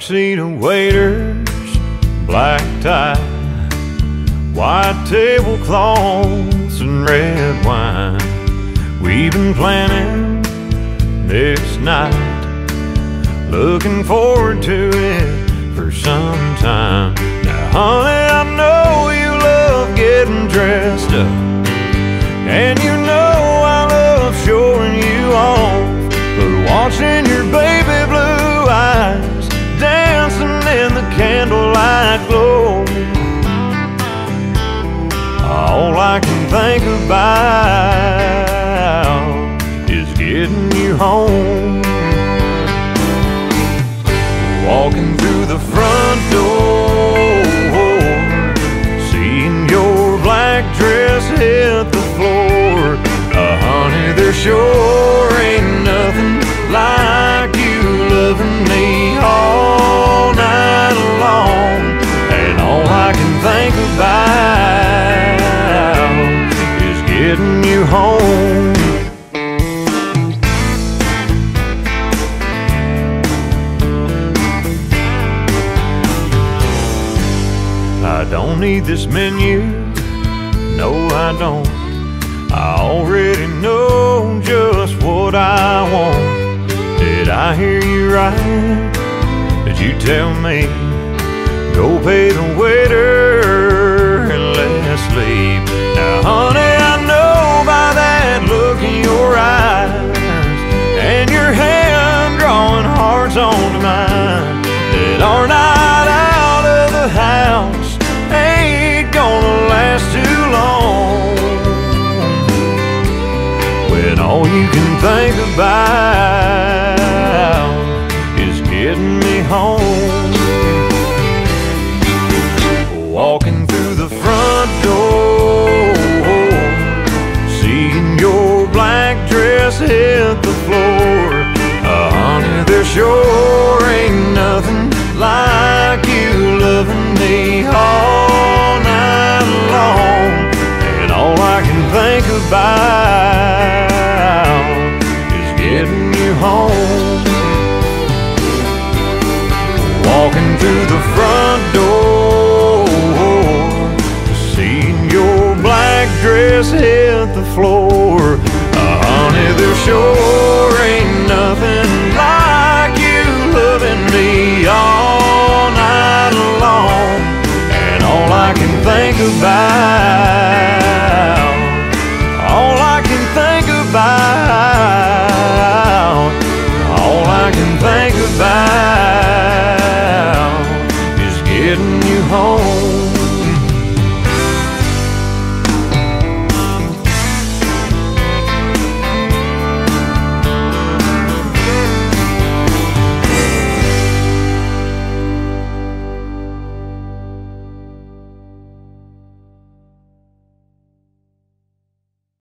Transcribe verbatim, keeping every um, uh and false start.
tuxedo waiters, black tie, white tablecloths and red wine. We've been planning this night, looking forward to it for some time. Now honey, I know you love getting dressed up, and you know I love showing you off, but watching your baby blue eyes dancing in the candlelight glow, all I can think about is getting you home. Walking through the front door, seeing your black dress hit the floor. Uh, honey, there sure ain't nothing like you loving me all night long, and all I can think about is getting you home. I don't need this menu, no I don't. I already know just what I want. Did I hear you right? Did you tell me, go pay the waiter and let's leave? Now honey, I know by that look in your eyes and your hand drawing hearts onto mine, that our night out of the house ain't gonna last too long, when all you can think about is getting me home. Walking through the front door, seeing your black dress hit the floor. Uh, honey, there sure ain't nothing like you loving me all night long, and all I can think about is getting you home. Walking through the front door, seeing your black dress hit the floor. Uh, honey, there sure ain't nothing like you loving me all I can think about, all I can think about, all I can think about.